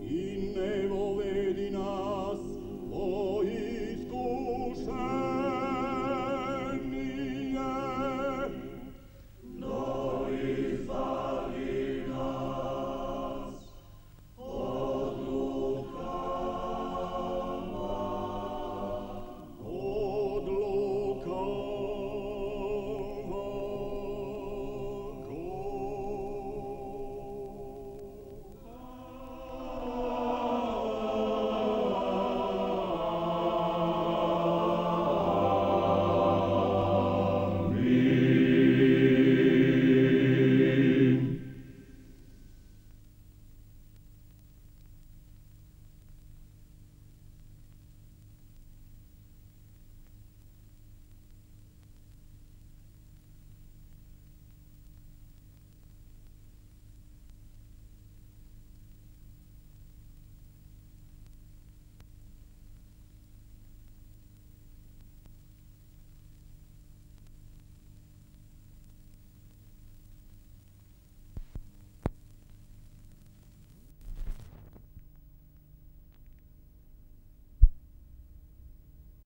I ne vovedi nas,